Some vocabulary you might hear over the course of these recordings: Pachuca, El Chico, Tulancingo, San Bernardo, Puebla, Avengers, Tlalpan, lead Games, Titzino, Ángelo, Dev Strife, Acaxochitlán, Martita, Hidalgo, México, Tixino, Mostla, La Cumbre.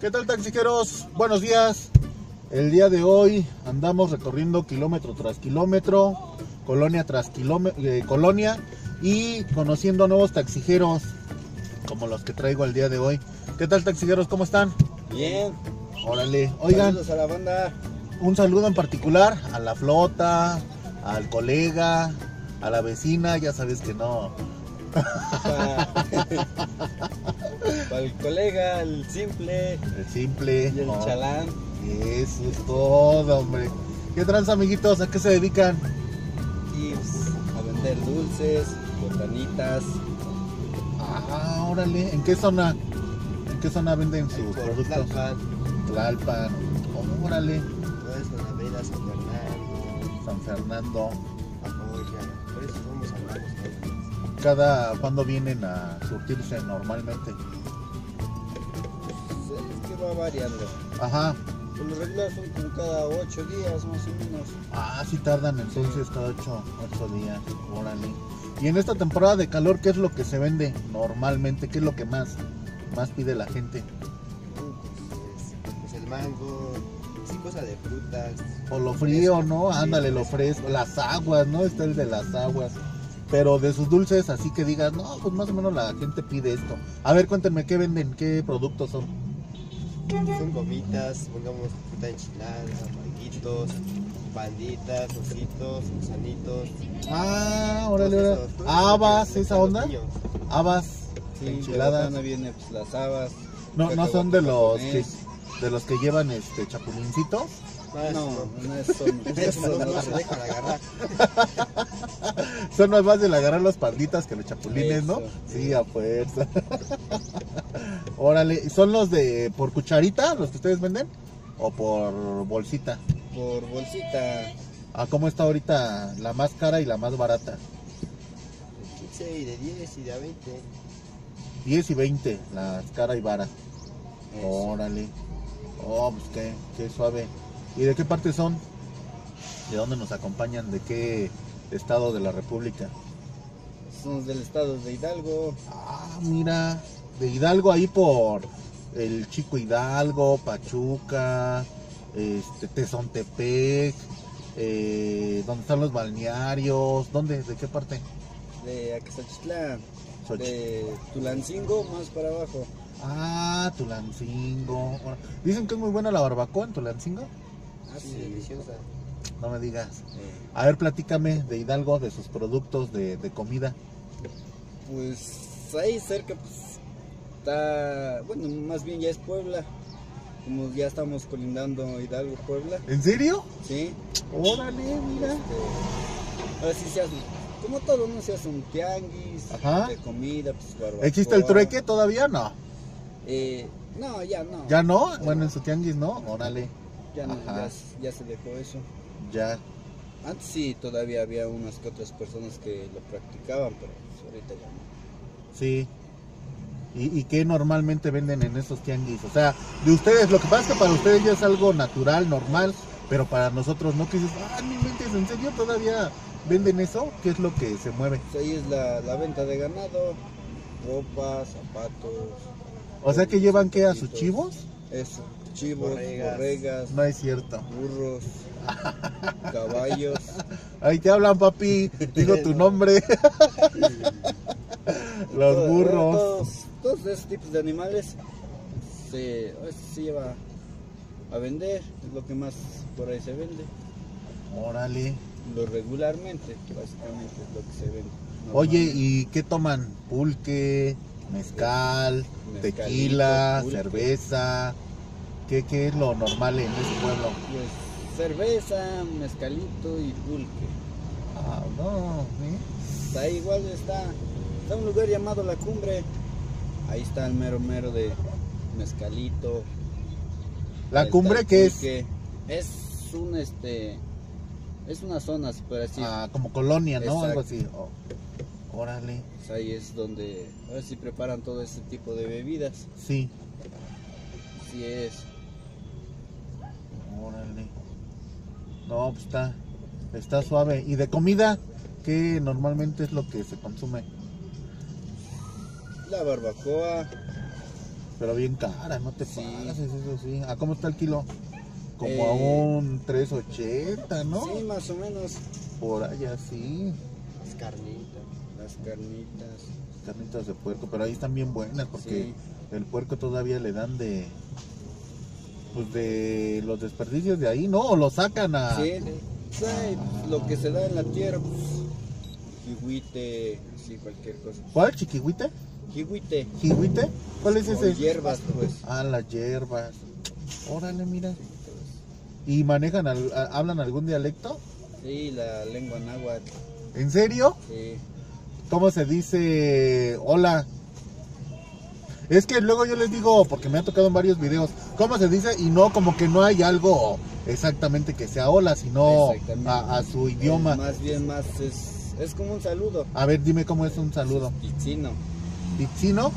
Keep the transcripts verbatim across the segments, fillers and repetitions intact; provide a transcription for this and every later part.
¿Qué tal, taxiqueros? Buenos días. El día de hoy andamos recorriendo kilómetro tras kilómetro, colonia tras kilómetro, eh, colonia, y conociendo a nuevos taxijeros como los que traigo el día de hoy. ¿Qué tal, taxiqueros? ¿Cómo están? Bien. Órale. Oigan, saludos a la banda. Un saludo en particular a la flota, al colega, a la vecina, ya sabes que no. Para el colega, el simple. El simple. Y el no. chalán. Eso es todo, hombre. ¿Qué tranza, amiguitos? ¿A qué se dedican? Chips, a vender dulces, botanitas. Ah, órale. ¿En qué zona? ¿En qué zona venden sus productos? Tlalpan. Tlalpan. Oh, órale. Toda esa navera, San Bernardo. San Fernando. Apoya. Por eso somos amigos. ¿Cada cuándo vienen a surtirse normalmente? Pues es que va variando. Ajá. Por lo regular son como cada ocho días más o menos. Ah, sí tardan entonces, sí. Cada ocho, ocho días. Órale. Y en esta temporada de calor, ¿qué es lo que se vende normalmente? ¿Qué es lo que más, más pide la gente? Pues, pues el mango, sí, cosas de frutas. O lo frío, ¿no? Sí, ándale, lo fresco. Las aguas, ¿no? Este es el de las aguas. Pero de sus dulces, así que digas, no, pues más o menos la gente pide esto. A ver, cuéntenme, ¿qué venden? ¿Qué productos son? Son gomitas, pongamos fruta enchilada, manguitos, banditas, ositos, gusanitos. Ah, órale, órale. ¿Habas, esa onda? Habas, sí, enchiladas. No vienen pues, las habas. No, no son de los que, de los que llevan este chapulincitos. No, no es son, eso no se dejan agarrar. Son más fácil agarrar las panditas que los chapulines, ¿no? Sí, a fuerza. Órale, ¿son los de por cucharita los que ustedes venden? ¿O por bolsita? Por bolsita. ¿A cómo está ahorita la más cara y la más barata? De quince y de diez y de veinte. diez y veinte, las cara y vara. Eso. Órale. Oh, pues qué, qué suave. ¿Y de qué parte son? ¿De dónde nos acompañan? ¿De qué estado de la república? Somos del estado de Hidalgo. Ah, mira, de Hidalgo ahí por El Chico, Hidalgo, Pachuca, este, Tezontepec, eh, ¿dónde están los balnearios? ¿Dónde? ¿De qué parte? De Acaxochitlán, de Tulancingo más para abajo. Ah, Tulancingo. Dicen que es muy buena la barbacoa en Tulancingo. Ah, sí, deliciosa. No me digas. A ver, platícame de Hidalgo, de sus productos de, de comida. Pues ahí cerca pues, está, bueno, más bien ya es Puebla. Como ya estamos colindando Hidalgo, Puebla. ¿En serio? Sí. Órale, mira. Este, ahora sí se hace, como todo, ¿no? Se hace un tianguis. Ajá. De comida, pues barbacoa. ¿Existe el trueque todavía? No. Eh, no, ya no. ¿Ya no? Bueno, bueno, en su tianguis no. Órale. Ya, no, ya, ya se dejó eso. Ya. Antes sí, todavía había unas que otras personas que lo practicaban, pero ahorita ya no. Sí. ¿Y, y qué normalmente venden en esos tianguis? O sea, de ustedes, lo que pasa es que para ustedes ya es algo natural, normal, pero para nosotros no, que dices, ah, mi mente, ¿en serio todavía venden eso? ¿Qué es lo que se mueve? Pues ahí es la, la venta de ganado, ropa, zapatos. O sea que llevan, ¿qué? ¿A sus chivos? Eso. Chivos, borregas, borregas, no es cierto, burros, caballos. Ahí te hablan, papi, digo tu nombre. Los burros. Todos, todos esos tipos de animales se, se lleva a vender, es lo que más por ahí se vende. Órale. Lo regularmente, básicamente es lo que se vende. Oye, ¿y qué toman? Pulque, mezcal, tequila, pulque, cerveza. ¿Qué, ¿Qué es lo normal en ese pueblo? Pues cerveza, mezcalito y pulque. Ah, no, ¿eh? Ahí igual está, está un lugar llamado La Cumbre. Ahí está el mero mero de mezcalito. ¿La Cumbre qué es? Es un este, es una zona, se puede decir. Ah, como colonia, ¿no? Exacto. Algo así. Oh. Órale. Pues ahí es donde, a ver si preparan todo ese tipo de bebidas. Sí. Así es. Órale. No, pues está, está suave. ¿Y de comida? ¿Qué normalmente es lo que se consume? La barbacoa, Pero bien cara, no te sí. pases, eso sí. ¿A cómo está el kilo? Como eh, a un tres ochenta, ¿no? Sí, más o menos. Por allá, sí. Las carnitas, las carnitas. Carnitas de puerco, pero ahí están bien buenas porque sí. el puerco todavía le dan de... Pues de los desperdicios de ahí, ¿no? O lo sacan a... Sí, sí lo que se da en la tierra, pues... Jihuite, sí, cualquier cosa. ¿Cuál, chiquihuite? Jihuite. ¿Jihuite? ¿Cuál es ese? Las hierbas, pues. Ah, las hierbas. Órale, mira. ¿Y manejan, al, a, hablan algún dialecto? Sí, la lengua náhuatl. ¿En serio? Sí. ¿Cómo se dice hola? Es que luego yo les digo, porque me ha tocado en varios videos, ¿cómo se dice? Y no, como que no hay algo exactamente que sea hola, sino a, a su idioma. Eh, más bien, más es, es como un saludo. A ver, dime cómo es un saludo. Tixino. ¿Tixino?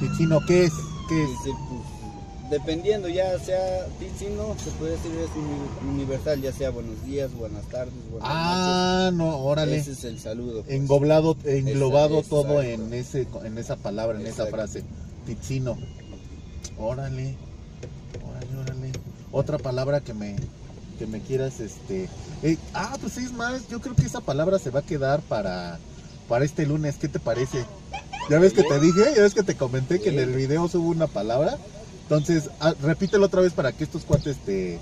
¿Tixino qué es? ¿Qué es? Sí, pues, dependiendo, ya sea Tixino, se puede decir es universal, ya sea buenos días, buenas tardes, buenas ah, noches. Ah, no, órale. Ese es el saludo. Pues. Engoblado, englobado exacto, todo exacto. en ese, en esa palabra, en exacto. esa frase. Tixino. Órale, órale, órale. Otra palabra que me, que me quieras, este... Eh, ah, pues es más, yo creo que esa palabra se va a quedar para, para este lunes, ¿qué te parece? Ya ves que te dije, ya ves que te comenté que en el video subo una palabra. Entonces, a, repítelo otra vez para que estos cuates te,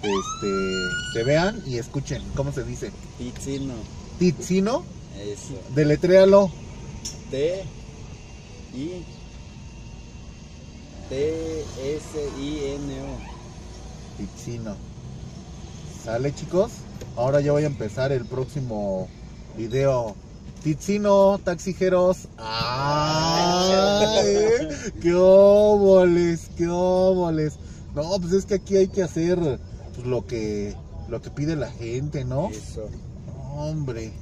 te, te, te vean y escuchen. ¿Cómo se dice? Titzino. ¿Titzino? Eso. Deletréalo. T. I. T. S. I. N. O. Tixino. ¿Sale, chicos? Ahora ya voy a empezar el próximo video. Tixino, taxijeros. ¡Ah! ¿eh? ¡Qué óboles! ¡Qué óboles! No, pues es que aquí hay que hacer pues, lo que lo que pide la gente, ¿no? Eso. Hombre,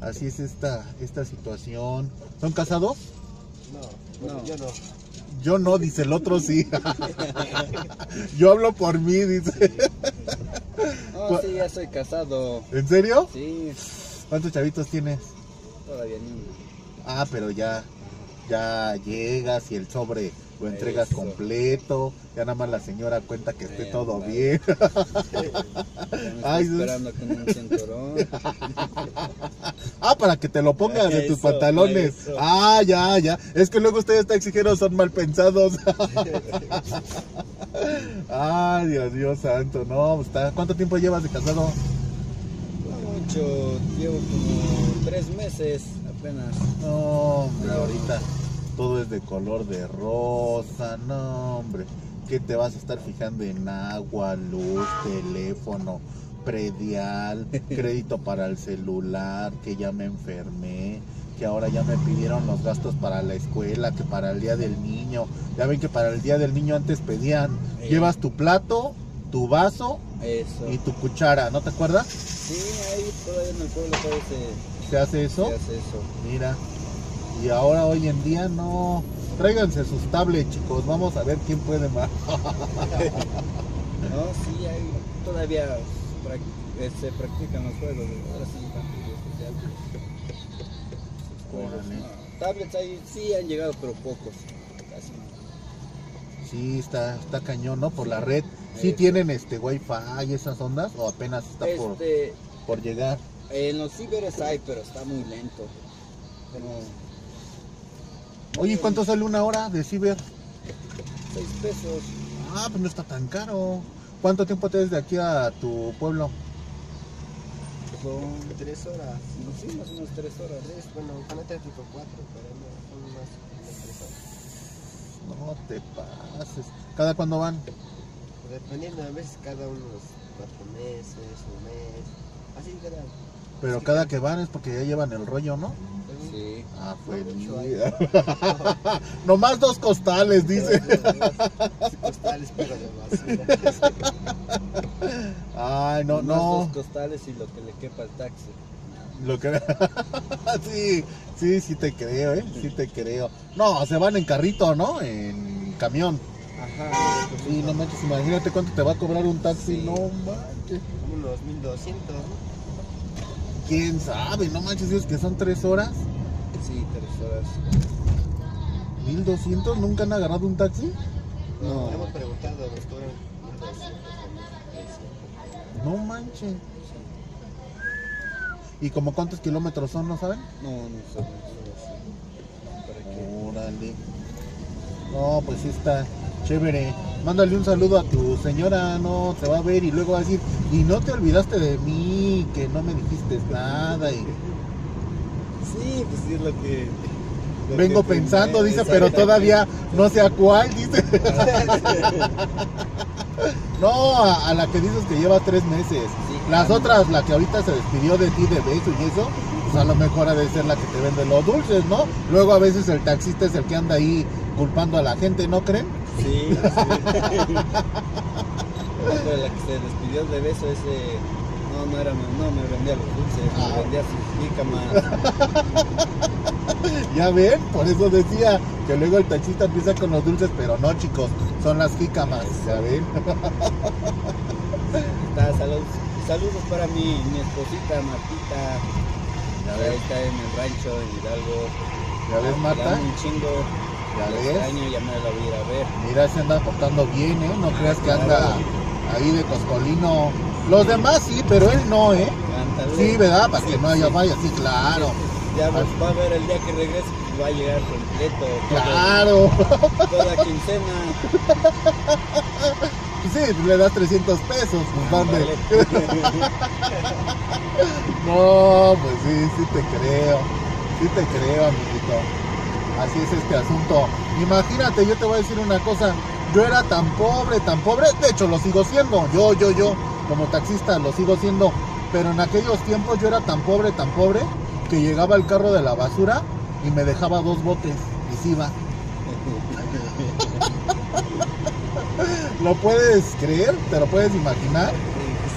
así es esta, esta situación. ¿Son casados? No, bueno, no, yo no. Yo no, dice el otro sí. Yo hablo por mí, dice. No, sí, ya soy casado. ¿En serio? Sí. ¿Cuántos chavitos tienes? Todavía niño. Ah, pero ya, ya llegas y el sobre lo entregas eso. Completo. Ya nada más la señora cuenta que esté eh, todo vale. bien. Ay, esperando con un cinturón. Ah, para que te lo pongas eso, en tus pantalones. Ah, ya, ya. Es que luego ustedes taxijeros son mal pensados. Ay, Dios, Dios santo. No, está. ¿Cuánto tiempo llevas de casado? Mucho, llevo como tres meses apenas. No, hombre, ahorita todo es de color de rosa, no, hombre. ¿Qué te vas a estar fijando en agua, luz, teléfono, predial, crédito para el celular, que ya me enfermé, que ahora ya me pidieron los gastos para la escuela, que para el día del niño? Ya ven que para el día del niño antes pedían, sí. llevas tu plato, tu vaso eso. Y tu cuchara, ¿no te acuerdas? Sí, ahí todavía en el pueblo todavía se, ¿Se, hace eso? se hace eso. Mira, y ahora hoy en día no. Tráiganse sus tablets, chicos, vamos a ver quién puede más. No, sí, ahí todavía se practican los juegos. Ahora sí, juegos, no. Tablets ahí sí han llegado, pero pocos. Casi no. Sí, está, está cañón, ¿no? Por sí. la red. ¿Sí eso. Tienen este wifi y esas ondas o apenas está este, por, por llegar? En los ciberes hay, pero está muy lento. Pero... Oye, ¿cuánto sale una hora de ciber? Seis pesos. Ah, pues no está tan caro. ¿Cuánto tiempo te des de aquí a tu pueblo? Son tres horas. No, sí, más o menos tres horas. Tres, bueno, con el tráfico cuatro, pero no, son más de tres horas. No te pases. ¿Cada cuándo van? Dependiendo, a veces cada unos cuatro meses, un mes, así cada... Pero así cada que... que van es porque ya llevan el rollo, ¿no? Sí. Ah, fue no, no. Nomás dos costales, dice. Dos costales, pero de basura. Ay, no, Nomás no. Dos costales y lo que le quepa al taxi. Lo que... sí, sí, sí te creo, ¿eh? Sí te creo. No, se van en carrito, ¿no? En camión. Ajá, y sí, no manches, imagínate cuánto te va a cobrar un taxi, sí. no manches. Unos mil doscientos. ¿Quién sabe? No manches, Dios, que son tres horas. Sí, tres horas. ¿mil doscientos? ¿Nunca han agarrado un taxi? No. Hemos preguntado a los doctores. No manches. ¿Y como cuántos kilómetros son, no saben? No, no saben. Órale. No, pues sí está chévere. Mándale un saludo a tu señora, no te va a ver y luego va a decir, y no te olvidaste de mí, que no me dijiste nada. Y... sí, pues es lo que... lo vengo que pensando, dice, pero todavía que... no sé a cuál, dice. No, a, a la que dices que lleva tres meses. Sí, las claro. Otras, la que ahorita se despidió de ti de beso y eso, pues a lo mejor ha de ser la que te vende los dulces, ¿no? Luego a veces el taxista es el que anda ahí culpando a la gente, ¿no creen? Sí, sí. La que se despidió de beso, ese... no, no era, no me vendía los dulces, ah. Me vendía sus jícamas. Ya ven, por eso decía que luego el taxista empieza con los dulces, pero no, chicos, son las jícamas, ya ven. Está, saludos, saludos para mi, mi esposita Martita, ya que está en el rancho en Hidalgo. ¿Ya ves, Marta? Un chingo. Ya ves. Año, ya me la voy a ir a ver. Mira, se anda portando bien, ¿eh? No creas que anda ahí de coscolino. Los demás sí, pero él no, ¿eh? Sí, ¿verdad? Para sí, que no haya vaya, sí, claro. Ya pues, va a ver el día que regrese, va a llegar completo. Claro. Toda, toda quincena. Sí, le das trescientos pesos, pues dónde. No, pues sí, sí te creo. Sí te creo, amiguito. Así es este asunto. Imagínate, yo te voy a decir una cosa. Yo era tan pobre, tan pobre. De hecho, lo sigo siendo. Yo, yo, yo. Como taxista lo sigo siendo, pero en aquellos tiempos yo era tan pobre, tan pobre, que llegaba el carro de la basura y me dejaba dos botes y se iba. ¿Lo puedes creer? ¿Te lo puedes imaginar?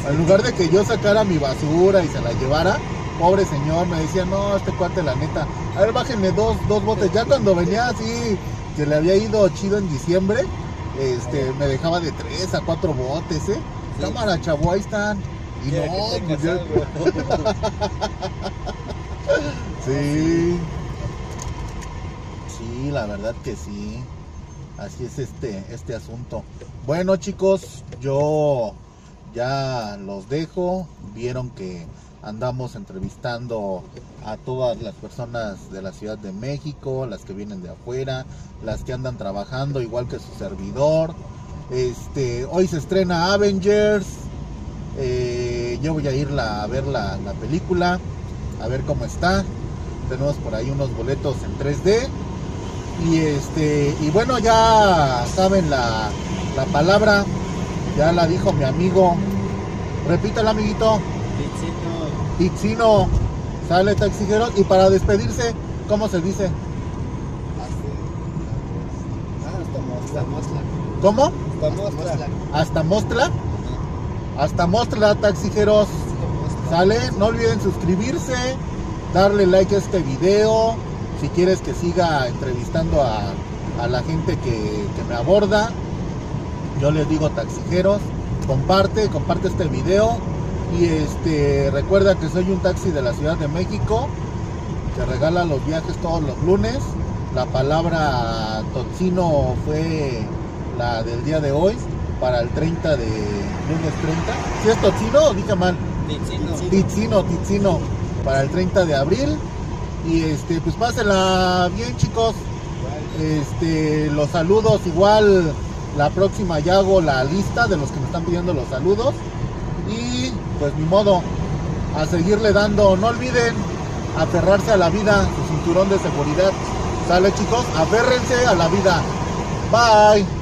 En lugar de que yo sacara mi basura y se la llevara, pobre señor, me decía, no, este cuate la neta, a ver, bájenme dos, dos botes. Ya cuando venía así, que le había ido chido en diciembre, este, me dejaba de tres a cuatro botes, ¿eh? Cámara, chavo, ahí están. Y yeah, no, pues yo... Sí. Sí, la verdad que sí. Así es este, este asunto. Bueno, chicos, yo ya los dejo. Vieron que andamos entrevistando a todas las personas de la Ciudad de México, las que vienen de afuera, las que andan trabajando igual que su servidor. Este, hoy se estrena Avengers, eh, yo voy a ir la, a ver la, la película, a ver cómo está. Tenemos por ahí unos boletos en tres D. Y este, y bueno, ya saben la, la palabra, ya la dijo mi amigo. Repítala, amiguito. Tixino. Tixino. Sale, taxijeros. Y para despedirse, ¿cómo se dice? Hasta Mostla. ¿Cómo? Hasta Mostla. Hasta Mostla, taxijeros. ¿Sale? No olviden suscribirse, darle like a este video. Si quieres que siga entrevistando a, a la gente que, que me aborda, yo les digo, taxijeros, comparte, comparte este video. Y este, recuerda que soy un taxi de la Ciudad de México, que regala los viajes todos los lunes. La palabra Tixino fue la del día de hoy para el treinta de lunes treinta. ¿Sí es Tixino o dije mal? Tixino. Tixino, Tixino. Para el treinta de abril. Y este, pues pásenla bien, chicos. Este, los saludos igual. La próxima ya hago la lista de los que me están pidiendo los saludos. Y pues ni modo, a seguirle dando. No olviden aferrarse a la vida, su cinturón de seguridad. Dale, chicos, aférrense a la vida. Bye.